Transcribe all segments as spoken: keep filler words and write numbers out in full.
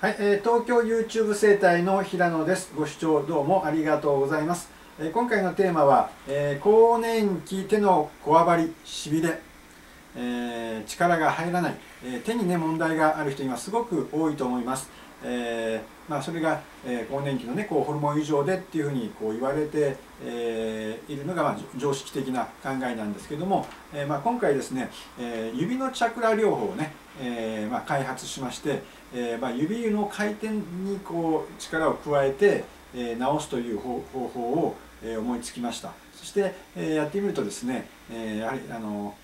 はい、えー、東京 YouTube 生態の平野です。ご視聴どうもありがとうございます。えー、今回のテーマは、えー、更年期手のこわばり、しびれ、えー、力が入らない、えー、手にね問題がある人今すごく多いと思います。えーまあ、それが、えー、更年期の、ね、こうホルモン異常でっていうふうにこう言われて、えー、いるのが、まあ、常識的な考えなんですけども、えーまあ、今回ですね、えー、指のチャクラ療法をね、えーまあ、開発しまして、えーまあ、指の回転にこう力を加えて、えー、治すという方法を、えー、思いつきました。そして、えー、やってみるとですね、えー、やはりあの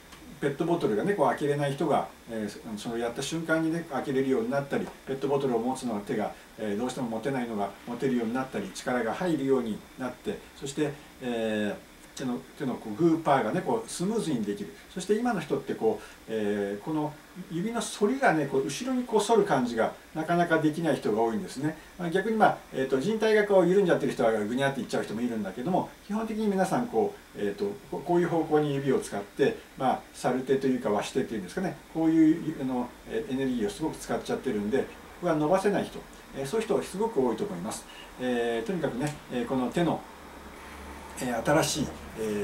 ペットボトルがねこう開けれない人が、えー、そのやった瞬間にね開けれるようになったり、ペットボトルを持つのが手が、えー、どうしても持てないのが持てるようになったり、力が入るようになって、そして、えー、手の手のこうグーパーがねこうスムーズにできる。そして今の人ってこう、えー、この指の反りがねこう後ろにこう反る感じがなかなかできない人が多いんですね。まあ、逆に、まあえー、と人体がこう緩んじゃってる人はぐにゃっていっちゃう人もいるんだけども、基本的に皆さんこう、えー、とこういう方向に指を使って、まあ、サルテというか和手というんですかね、こういうあのエネルギーをすごく使っちゃってるんで、ここが伸ばせない人、えー、そういう人すごく多いと思います。えー、とにかくね、この手の新しい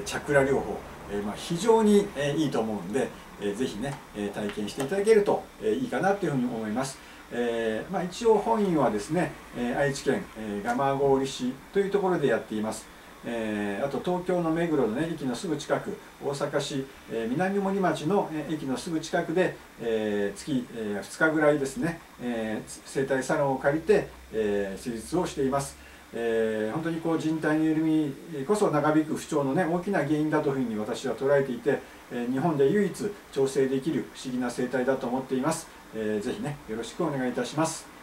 チャクラ療法、まあ、非常にいいと思うんで、ぜひね体験していただけるといいかなというふうに思います。えーまあ、一応本院はですね愛知県蒲郡市というところでやっています。えー、あと東京の目黒の、ね、駅のすぐ近く、大阪市、えー、南森町の、えー、駅のすぐ近くで、えー、月、えー、ふつかぐらいですね、えー、整体サロンを借りて、えー、施術をしています。えー、本当にこう人体の緩みこそ長引く不調の、ね、大きな原因だというふうに私は捉えていて、えー、日本で唯一調整できる不思議な生態だと思っています。えー、ぜひねよろしくお願いいたします。